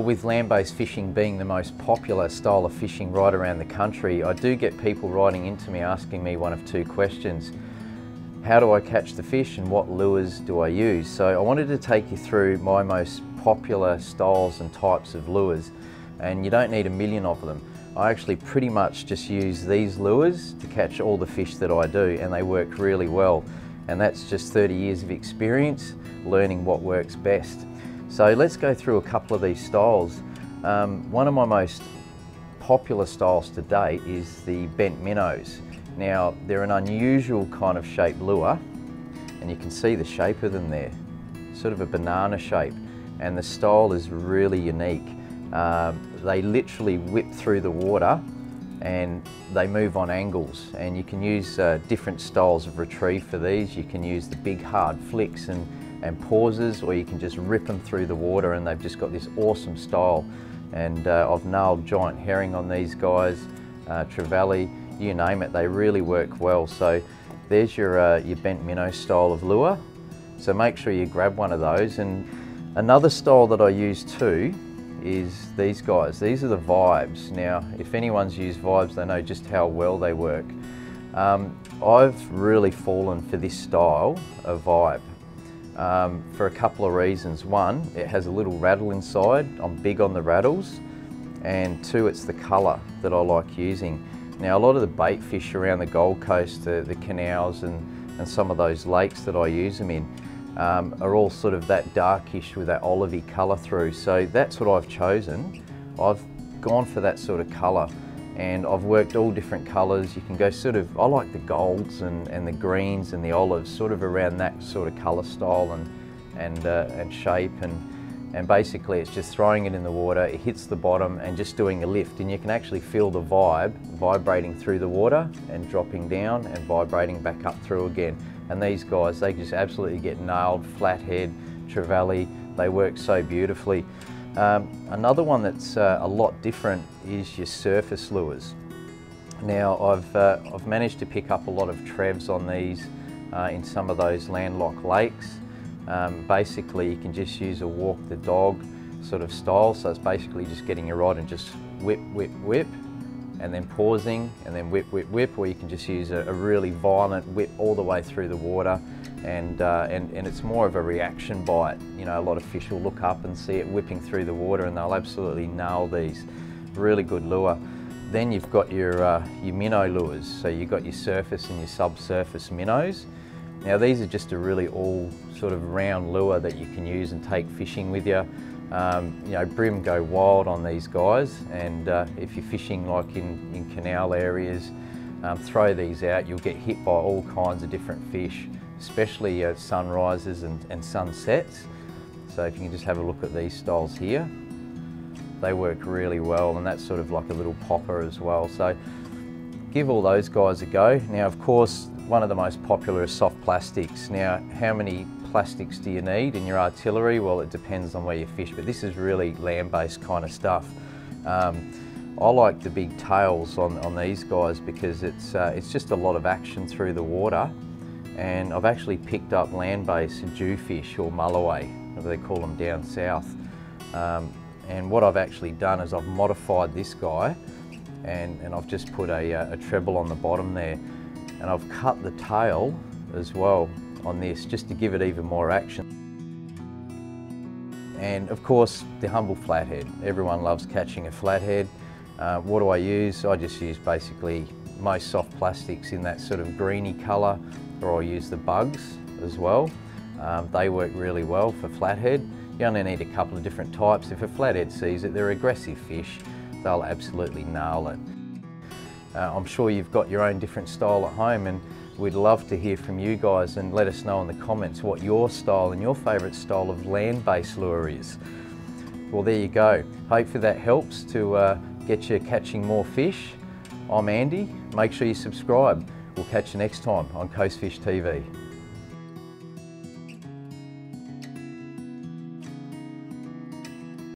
Well, with land-based fishing being the most popular style of fishing right around the country, I do get people writing into me asking me one of two questions. How do I catch the fish and what lures do I use? So I wanted to take you through my most popular styles and types of lures, and you don't need a million of them. I actually pretty much just use these lures to catch all the fish that I do, and they work really well. And that's just 30 years of experience learning what works best. So let's go through a couple of these styles. One of my most popular styles to date is the bent minnows. Now, they're an unusual kind of shaped lure, and you can see the shape of them there. Sort of a banana shape, and the style is really unique. They literally whip through the water and they move on angles, and you can use different styles of retrieve for these. You can use the big hard flicks and pauses, or you can just rip them through the water, and they've just got this awesome style. And I've nailed giant herring on these guys, trevally, you name it, they really work well. So there's your bent minnow style of lure. So make sure you grab one of those. And another style that I use too is these guys. These are the vibes. Now, if anyone's used vibes, they know just how well they work. I've really fallen for this style of vibe for a couple of reasons. One, it has a little rattle inside. I'm big on the rattles. And two, it's the colour that I like using. Now, a lot of the bait fish around the Gold Coast, the canals and some of those lakes that I use them in, are all sort of that darkish with that olivey colour through. So that's what I've chosen. I've gone for that sort of colour, and I've worked all different colours. You can go sort of, I like the golds and the greens and the olives, sort of around that sort of colour style and shape, and basically it's just throwing it in the water, it hits the bottom and just doing a lift, and you can actually feel the vibe vibrating through the water and dropping down and vibrating back up through again. And these guys, they just absolutely get nailed, flathead, trevally, they work so beautifully. Another one that's a lot different is your surface lures. Now, I've managed to pick up a lot of trevs on these in some of those landlocked lakes. Basically, you can just use a walk the dog sort of style, so it's basically just getting your rod and just whip, whip, whip, and then pausing, and then whip, whip, whip, or you can just use a really violent whip all the way through the water, and it's more of a reaction bite. You know, a lot of fish will look up and see it whipping through the water, and they'll absolutely nail these. Really good lure. Then you've got your minnow lures. So you've got your surface and your subsurface minnows. Now, these are just a really all sort of round lure that you can use and take fishing with you. You know, brim go wild on these guys, and if you're fishing like in canal areas, throw these out, you'll get hit by all kinds of different fish, especially sunrises and sunsets. So if you can just have a look at these styles here, they work really well, and that's sort of like a little popper as well. So give all those guys a go. Now, of course, one of the most popular is soft plastics. Now, how many plastics do you need in your artillery? Well, it depends on where you fish, but this is really land-based kind of stuff. I like the big tails on these guys because it's just a lot of action through the water, and I've actually picked up land-based jewfish or mulloway, whatever they call them down south. And what I've actually done is I've modified this guy, and I've just put a treble on the bottom there, and I've cut the tail as well on this just to give it even more action. And of course, the humble flathead. Everyone loves catching a flathead. What do I use? I just use basically most soft plastics in that sort of greeny colour, or I'll use the bugs as well. They work really well for flathead. You only need a couple of different types. If a flathead sees it, they're aggressive fish, they'll absolutely nail it. I'm sure you've got your own different style at home, and we'd love to hear from you guys, and let us know in the comments what your style and your favourite style of land-based lure is. Well, there you go. Hopefully that helps to get you catching more fish. I'm Andy. Make sure you subscribe. We'll catch you next time on Coast Fish TV.